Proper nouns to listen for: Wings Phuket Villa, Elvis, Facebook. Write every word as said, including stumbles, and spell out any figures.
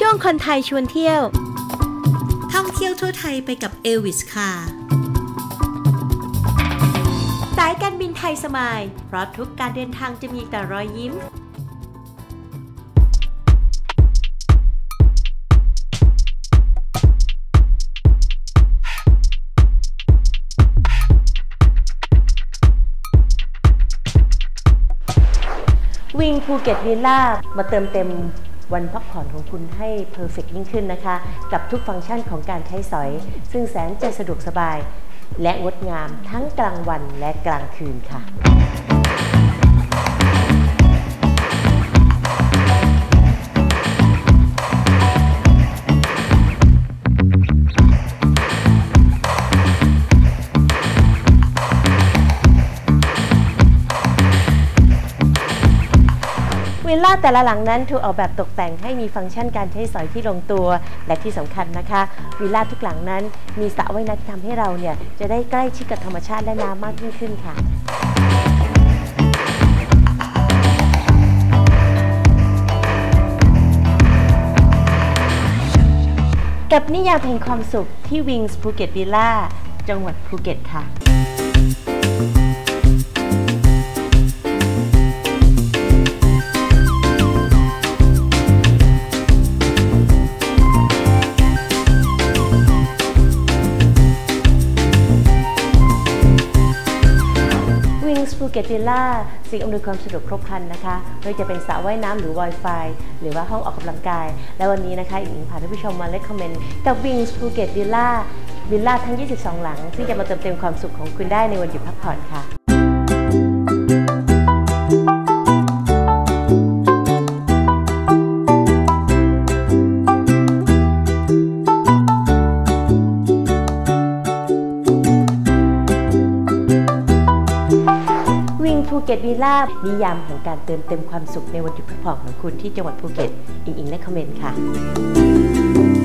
ช่วงคนไทยชวนเที่ยวท่องเที่ยวทั่วไทยไปกับเอลวิสค่ะสายการบินไทยสมายเพราะทุกการเดินทางจะมีแต่รอยยิ้มวิงภูเก็ตวิลล่ามาเติมเต็มวันพักผ่อนของคุณให้เพอร์เฟกต์ยิ่งขึ้นนะคะกับทุกฟังก์ชันของการใช้สอยซึ่งแสนจะสะดวกสบายและงดงามทั้งกลางวันและกลางคืนค่ะวิลล่าแต่ละหลังนั้นถูกออกแบบตกแต่งให้มีฟังก์ชันการใช้สอยที่ลงตัวและที่สำคัญนะคะวิลล่าทุกหลังนั้นมีสระว่ายน้ำที่ทำให้เราเนี่ยจะได้ใกล้ชิดกับธรรมชาติและน้ำมากยิ่งขึ้นค่ะกับนิยามแห่งความสุขที่ Wings Phuket Villa จังหวัดภูเก็ตค่ะภูเก็ตวิลล่าสิ่งอำนวยความสะดวกครบครันนะคะไม่ว่าจะเป็นสระว่ายน้ำหรือ Wi-Fi หรือว่าห้องออกกำลังกายและวันนี้นะคะอิงพาท่านผู้ชมมา recommend กับ Wings Phuket Villa วิลล่าทั้งยี่สิบสองหลังซึ่งจะมาเติมเต็มความสุขของคุณได้ในวันหยุดพักผ่อนค่ะภูเก็ตวิลล่านิยามแห่งการเติมเต็มความสุขในวันหยุดพักผ่อนของคุณที่จังหวัดภูเก็ตอิงอิงและคอมเมนต์ค่ะ